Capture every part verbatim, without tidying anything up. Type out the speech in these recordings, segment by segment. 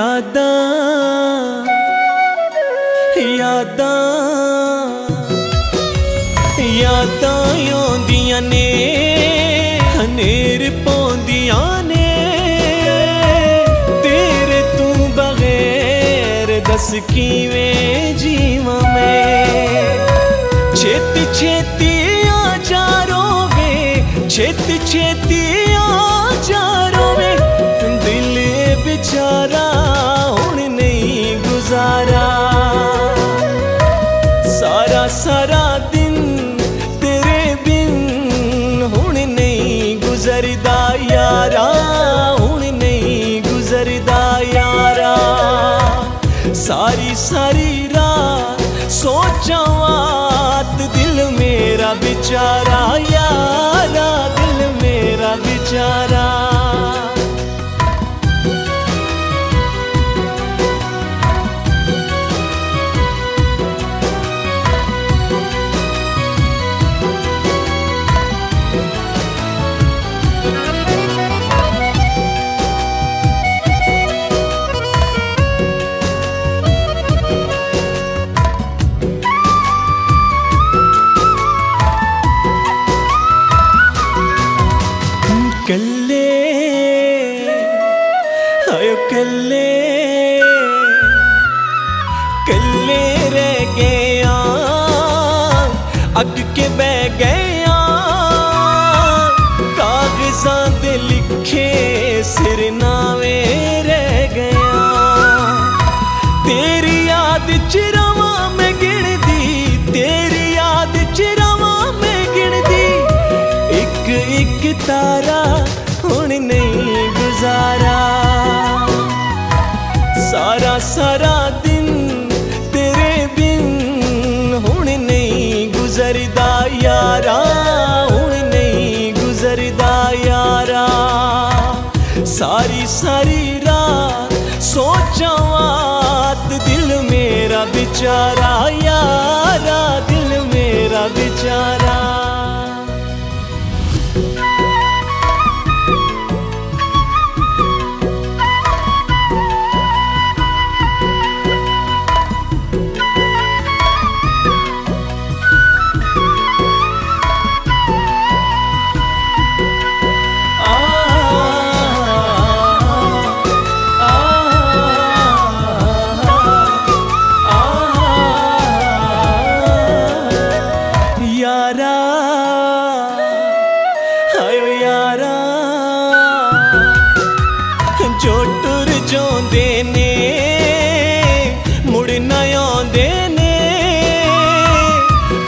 यादां यादां यादां औंदियां ने हनेर पौंदियां ने तेरे तू बगैर दस किवें जीवां मैं। छेती छेती आ जा रोवे छेती छेती आ जा रोवे दिल बेचारा हुण नहीं गुजारा। सारा सारा दिन तेरे बिन हुण नहीं गुजरदा यारा हुण नहीं गुजरदा यारा। सारी सारी रात सोचां वात दिल मेरा बेचारा यारा दिल मेरा बेचारा। कल्ले आयो कल्ले कल्ले रह गए अग के बह गए कागजां दे लिखे सिरनावे रह गया। तेरी याद च रवां मैं गिणदी तेरी याद च रवां मैं गिणदी एक एक तारा हुण नहीं गुजारा। सारा सारा दिन तेरे बिन हुण नहीं गुजरदा यारा हुण नहीं गुजरदा यारा। सारी सारी रात सोचां वात दिल मेरा बेचारा यारा दिल मेरा बेचारा। जो टुर जांदे ने मुड़ ना आउंदे ने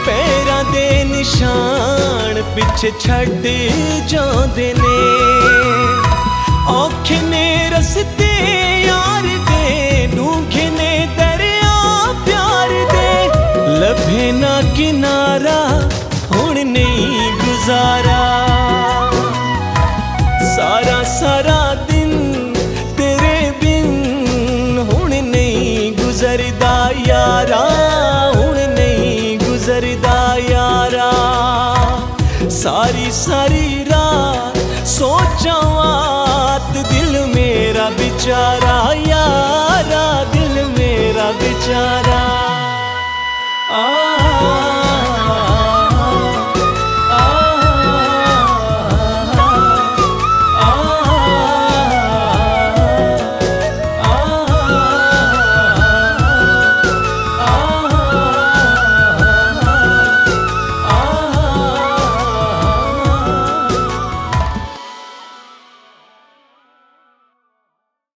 पैरां दे निशान पिछे छड्ड जांदे ने। औखे ने रस्ते यार दे डूंघे ने दरिया प्यार दे लभे ना किनारा हुण नहीं गुजारा। सारा सारा गुजरदा यारा हुण नहीं गुजरदा यारा। सारी सारी रात सोचां वात दिल मेरा बेचारा यारा दिल मेरा बेचारा।